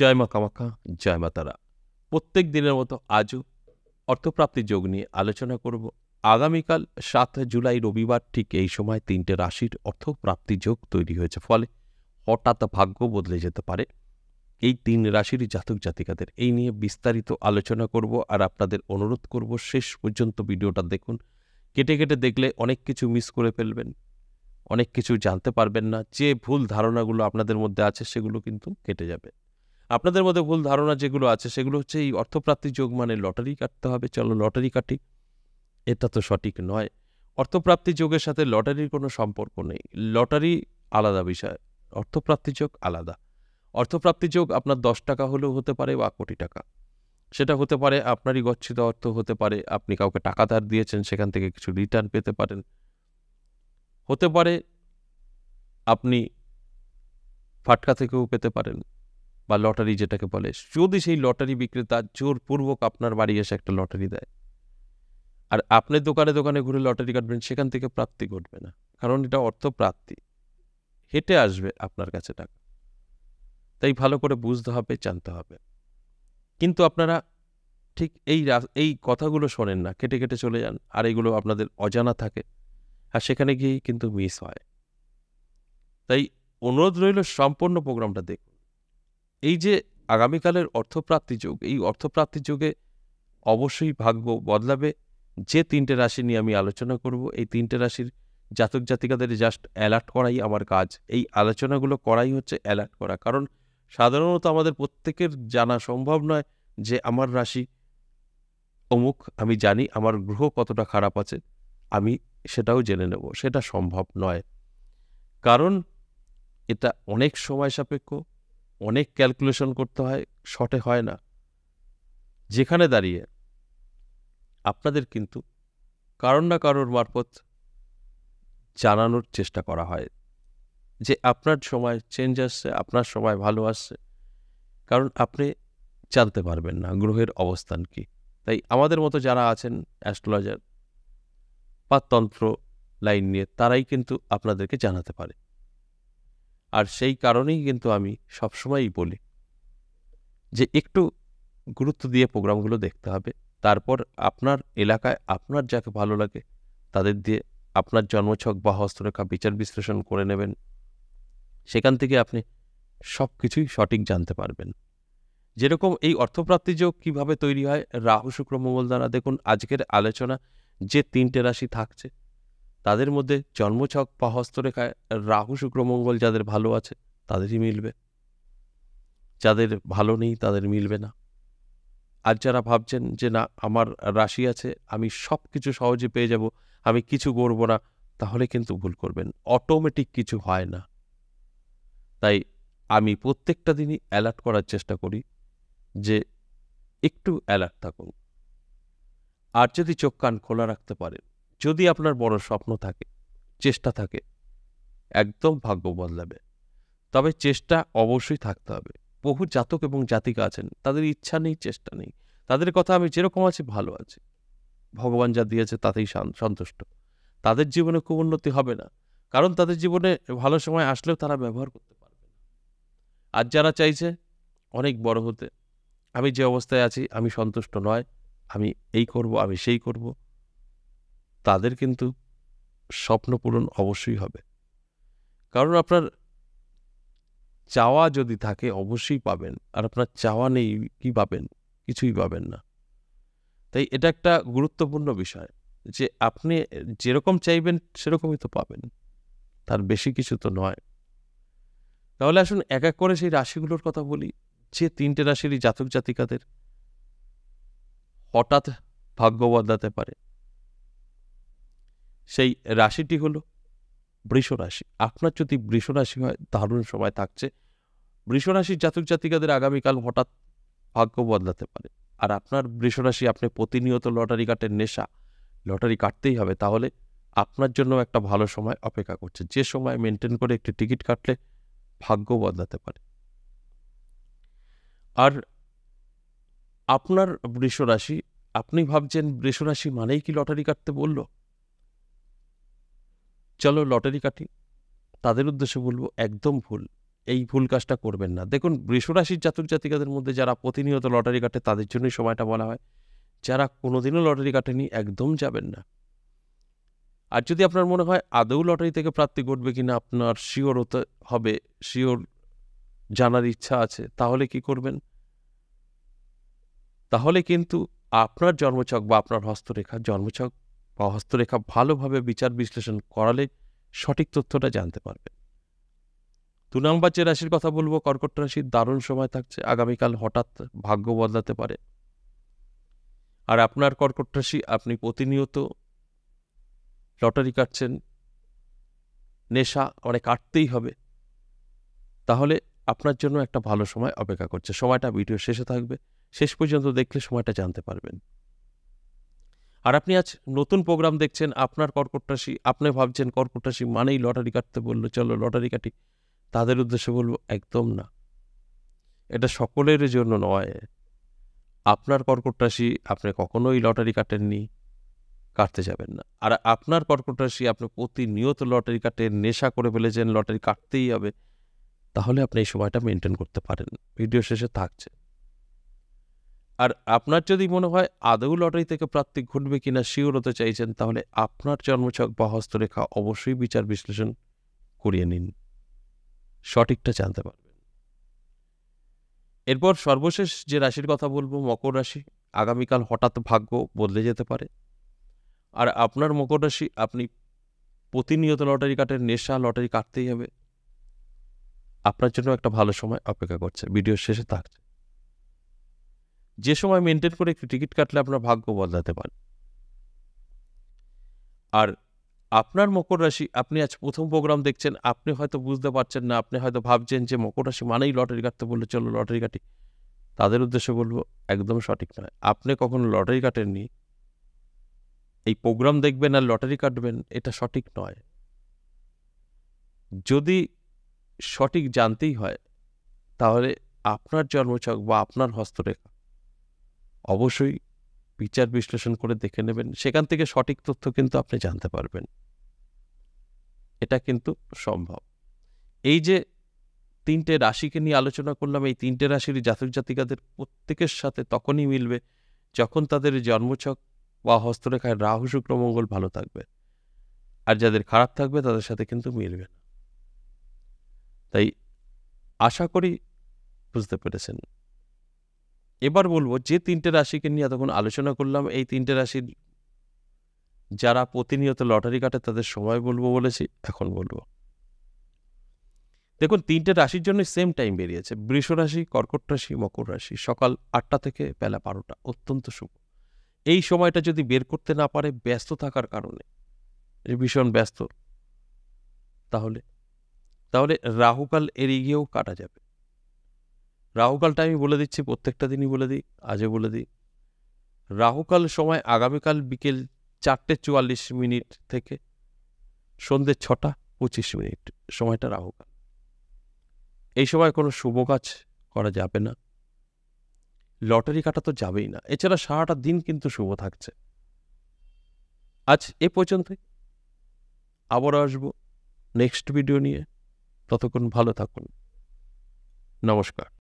জয় মা কামাখ্যা, জয় মা তারা। প্রত্যেক দিনের মতো আজও অর্থপ্রাপ্তি যোগ নিয়ে আলোচনা করব। আগামীকাল 7 জুলাই রবিবার ঠিক এই সময় 3টে রাশির অর্থপ্রাপ্তি যোগ তৈরি হয়েছে, ফলে হঠাৎ ভাগ্য বদলে যেতে পারে এই 3 রাশির জাতক জাতিকাদের। এই নিয়ে বিস্তারিত আলোচনা করব আর আপনাদের অনুরোধ করব শেষ পর্যন্ত ভিডিওটা দেখুন। কেটে কেটে দেখলে অনেক কিছু মিস করে ফেলবেন, অনেক কিছু জানতে পারবেন না। যে ভুল ধারণাগুলো আপনাদের মধ্যে আছে সেগুলো কিন্তু কেটে যাবে। আপনাদের মধ্যে ভুল ধারণা যেগুলো আছে সেগুলো হচ্ছে এই অর্থপ্রাপ্তি যোগ মানে লটারি কাটতে হবে, চলো লটারি কাটি, এটা তো সঠিক নয়। অর্থপ্রাপ্তি যোগের সাথে লটারির কোনো সম্পর্ক নেই, লটারি আলাদা বিষয়, অর্থপ্রাপ্তি যোগ আলাদা। অর্থপ্রাপ্তি যোগ আপনার 10 টাকা হলেও হতে পারে বা কোটি টাকা, সেটা হতে পারে আপনারই গচ্ছিত অর্থ, হতে পারে আপনি কাউকে টাকা ধার দিয়েছেন সেখান থেকে কিছু রিটার্ন পেতে পারেন, হতে পারে আপনি ফাটকা থেকেও পেতে পারেন বা লটারি যেটাকে বলে। যদি সেই লটারি বিক্রেতা জোরপূর্বক আপনার বাড়ি এসে একটা লটারি দেয় আর আপনি দোকানে দোকানে ঘুরে লটারি কাটবেন, সেখান থেকে প্রাপ্তি ঘটবে না, কারণ এটা অর্থপ্রাপ্তি, হেঁটে আসবে আপনার কাছে টাকা। তাই ভালো করে বুঝতে হবে, জানতে হবে। কিন্তু আপনারা ঠিক এই কথাগুলো শোনেন না, কেটে কেটে চলে যান, আর এগুলো আপনাদের অজানা থাকে আর সেখানে গিয়েই কিন্তু মিস হয়। তাই অনুরোধ রইল সম্পূর্ণ প্রোগ্রামটা দেখুন। এই যে আগামীকালের অর্থপ্রাপ্তি যোগ, এই অর্থপ্রাপ্তি যোগে অবশ্যই ভাগ্য বদলাবে। যে 3টে রাশি নিয়ে আমি আলোচনা করব, এই 3টে রাশির জাতক জাতিকাদের জাস্ট অ্যালার্ট করাই আমার কাজ। এই আলোচনাগুলো করাই হচ্ছে অ্যালার্ট করা, কারণ সাধারণত আমাদের প্রত্যেকের জানা সম্ভব নয় যে আমার রাশি অমুক, আমি জানি আমার গ্রহ কতটা খারাপ আছে, আমি সেটাও জেনে নেব, সেটা সম্ভব নয়। কারণ এটা অনেক সময় সাপেক্ষ, অনেক ক্যালকুলেশন করতে হয়, শর্টে হয় না। যেখানে দাঁড়িয়ে আপনাদের কিন্তু কারোর না কারোর মারফত জানানোর চেষ্টা করা হয় যে আপনার সময় চেঞ্জ আসছে, আপনার সময় ভালো আসছে, কারণ আপনি জানতে পারবেন না গ্রহের অবস্থান কি। তাই আমাদের মতো যারা আছেন অ্যাস্ট্রোলজার বা তন্ত্র লাইন নিয়ে, তারাই কিন্তু আপনাদেরকে জানাতে পারে। আর সেই কারণেই কিন্তু আমি সবসময়ই বলি যে একটু গুরুত্ব দিয়ে প্রোগ্রামগুলো দেখতে হবে, তারপর আপনার এলাকায় আপনার যাকে ভালো লাগে তাদের দিয়ে আপনার জন্মছক বা হস্তরেখা বিচার বিশ্লেষণ করে নেবেন। সেখান থেকে আপনি সব কিছুই সঠিক জানতে পারবেন। যেরকম এই অর্থপ্রাপ্তি যোগ কীভাবে তৈরি হয় রাহু শুক্র মঙ্গল দ্বারা, দেখুন আজকের আলোচনা। যে 3টে রাশি থাকছে তাদের মধ্যে জন্মছক বা হস্তরেখায় রাহু শুক্র মঙ্গল যাদের ভালো আছে তাদেরই মিলবে, যাদের ভালো নেই তাদের মিলবে না। আর যারা ভাবছেন যে না আমার রাশি আছে, আমি সব কিছু সহজে পেয়ে যাব, আমি কিছু করব না, তাহলে কিন্তু ভুল করবেন, অটোমেটিক কিছু হয় না। তাই আমি প্রত্যেকটা দিনই অ্যালার্ট করার চেষ্টা করি যে একটু অ্যালার্ট থাকুন। আর যদি চোখ কান খোলা রাখতে পারেন, যদি আপনার বড় স্বপ্ন থাকে, চেষ্টা থাকে, একদম ভাগ্য বদলাবে। তবে চেষ্টা অবশ্যই থাকতে হবে। বহু জাতক এবং জাতিকা আছেন তাদের ইচ্ছা নেই, চেষ্টা নেই, তাদের কথা আমি যেরকম আছি ভালো আছি, ভগবান যা দিয়েছে তাতেই সন্তুষ্ট, তাদের জীবনে খুব উন্নতি হবে না, কারণ তাদের জীবনে ভালো সময় আসলেও তারা ব্যবহার করতে পারবে না। আর যারা চাইছে অনেক বড় হতে, আমি যে অবস্থায় আছি আমি সন্তুষ্ট নয়, আমি এই করব, আমি সেই করব, তাদের কিন্তু স্বপ্ন পূরণ অবশ্যই হবে, কারণ আপনার চাওয়া যদি থাকে অবশ্যই পাবেন। আর আপনার চাওয়া নেই কি পাবেন? কিছুই পাবেন না। তাই এটা একটা গুরুত্বপূর্ণ বিষয় যে আপনি যেরকম চাইবেন সেরকমই তো পাবেন, তার বেশি কিছু তো নয়। তাহলে আসুন এক এক করে সেই রাশিগুলোর কথা বলি। যে 3টে রাশির জাতক জাতিকাদের হঠাৎ ভাগ্য বদলাতে পারে সেই রাশিটি হলো বৃষ রাশি। আপনার যদি বৃষ রাশি হয় দারুণ সময় থাকছে। বৃষ রাশির জাতক জাতিকাদের আগামীকাল হঠাৎ ভাগ্য বদলাতে পারে। আর আপনার বৃষ রাশি, আপনি প্রতিনিয়ত লটারি কাটের নেশা, লটারি কাটতেই হবে, তাহলে আপনার জন্য একটা ভালো সময় অপেক্ষা করছে, যে সময় মেনটেন করে একটি টিকিট কাটলে ভাগ্য বদলাতে পারে। আর আপনার বৃষ রাশি, আপনি ভাবছেন বৃষ রাশি মানেই কি লটারি কাটতে বলল, চলো লটারি কাটি, তাদের উদ্দেশ্যে বলবো একদম ভুল। এই ভুল কাজটা করবেন না। দেখুন, বৃষরাশির জাতক জাতিকাদের মধ্যে যারা প্রতিনিয়ত লটারি কাটে তাদের জন্যই সময়টা বলা হয়, যারা কোনোদিনও লটারি কাটেনি একদম যাবেন না। আর যদি আপনার মনে হয় আদৌ লটারি থেকে প্রাপ্তি ঘটবে কিনা আপনার শিওর হতে হবে, শিওর জানার ইচ্ছা আছে, তাহলে কি করবেন? তাহলে কিন্তু আপনার জন্মছক বা আপনার হস্তরেখা, জন্মছক বা হস্তরেখা ভালোভাবে বিচার বিশ্লেষণ করালে সঠিক তথ্যটা জানতে পারবেন। ২ নম্বর যে রাশির কথা বলবো, কর্কট রাশির দারুণ সময় থাকছে। আগামীকাল হঠাৎ ভাগ্য বদলাতে পারে। আর আপনার কর্কট রাশি, আপনি প্রতিনিয়ত লটারি কাটছেন, নেশা অনেক কাটতেই হবে, তাহলে আপনার জন্য একটা ভালো সময় অপেক্ষা করছে। সময়টা ভিডিও শেষে থাকবে, শেষ পর্যন্ত দেখলে সময়টা জানতে পারবেন। আর আপনি আজ নতুন প্রোগ্রাম দেখছেন, আপনার কর্কট রাশি, আপনি ভাবছেন কর্কট রাশি মানেই লটারি কাটতে বললো, চলো লটারি কাটি, তাদের উদ্দেশ্যে বলবো একদম না, এটা সকলের জন্য নয়। আপনার কর্কট রাশি, আপনি কখনোই লটারি কাটেননি, কাটতে যাবেন না। আর আপনার কর্কট রাশি, আপনি প্রতিনিয়ত লটারি কাটে নেশা করে ফেলেছেন, লটারি কাটতেই হবে, তাহলে আপনি এই সময়টা মেনটেন করতে পারেন, ভিডিও শেষে থাকছে। আর আপনার যদি মনে হয় আদৌ লটারি থেকে প্রাপ্তি ঘটবে কিনা শিওর হতে চাইছেন, তাহলে আপনার জন্মছক বা হস্তরেখা অবশ্যই বিচার বিশ্লেষণ করিয়ে নিন, সঠিকটা জানতে পারবেন। এরপর সর্বশেষ যে রাশির কথা বলবো, মকর রাশি। আগামীকাল হঠাৎ ভাগ্য বদলে যেতে পারে। আর আপনার মকর রাশি, আপনি প্রতিনিয়ত লটারি কাটের নেশা, লটারি কাটতেই হবে, আপনার জন্য একটা ভালো সময় অপেক্ষা করছে, ভিডিওর শেষে থাকছে। যে সময় মেনটেন করে টিকিট কাটলে আপনার ভাগ্য বদলাতে পারে। আর আপনার মকর রাশি, আপনি আজ প্রথম প্রোগ্রাম দেখছেন, আপনি হয়তো বুঝতে পারছেন না, আপনি হয়তো ভাবছেন যে মকর রাশি মানেই লটারি কাটতে বললে চলো লটারি কাটি, তাদের উদ্দেশ্যে বলবো একদম সঠিক নয়। আপনি কখনো লটারি কাটেননি, এই প্রোগ্রাম দেখবেন আর লটারি কাটবেন, এটা সঠিক নয়। যদি সঠিক জানতেই হয়, তাহলে আপনার জন্মছক বা আপনার হস্তরেখা অবশ্যই বিচার বিশ্লেষণ করে দেখে নেবেন, সেখান থেকে সঠিক তথ্য কিন্তু আপনি জানতে পারবেন, এটা কিন্তু সম্ভব। এই যে 3টে রাশিকে নিয়ে আলোচনা করলাম, এই 3টে রাশির জাতক জাতিকাদের প্রত্যেকের সাথে তখনই মিলবে যখন তাদের জন্মছক বা হস্তরেখায় রাহু শুক্র মঙ্গল ভালো থাকবে, আর যাদের খারাপ থাকবে তাদের সাথে কিন্তু মিলবে না। তাই আশা করি বুঝতে পেরেছেন। এবার বলবো যে 3টে রাশিকে নিয়ে এতক্ষণ আলোচনা করলাম, এই 3টে রাশির যারা প্রতিনিয়ত লটারি কাটে তাদের সময় বলবো বলেছি, এখন বলবো। দেখুন, 3টে রাশির জন্য সেম টাইম বেরিয়েছে, বৃষ রাশি, কর্কট রাশি, মকর রাশি। সকাল 8টা থেকে বেলা 12টা অত্যন্ত শুভ। এই সময়টা যদি বের করতে না পারে ব্যস্ত থাকার কারণে, ভীষণ ব্যস্ত, তাহলে রাহুকাল এড়িয়ে গিয়েও কাটা যাবে। রাহুকালটা আমি বলে দিচ্ছি, প্রত্যেকটা দিনই বলে দিই, আজও বলে দিই। রাহুকাল সময় আগামীকাল বিকেল 4:44 থেকে সন্ধ্যে 6:25 সময়টা রাহুকাল। এই সময় কোনো শুভ কাজ করা যাবে না, লটারি কাটা তো যাবেই না। এছাড়া সারাটা দিন কিন্তু শুভ থাকছে। আজ এ পর্যন্তই, আবার আসবো নেক্সট ভিডিও নিয়ে। ততক্ষণ ভালো থাকুন, নমস্কার।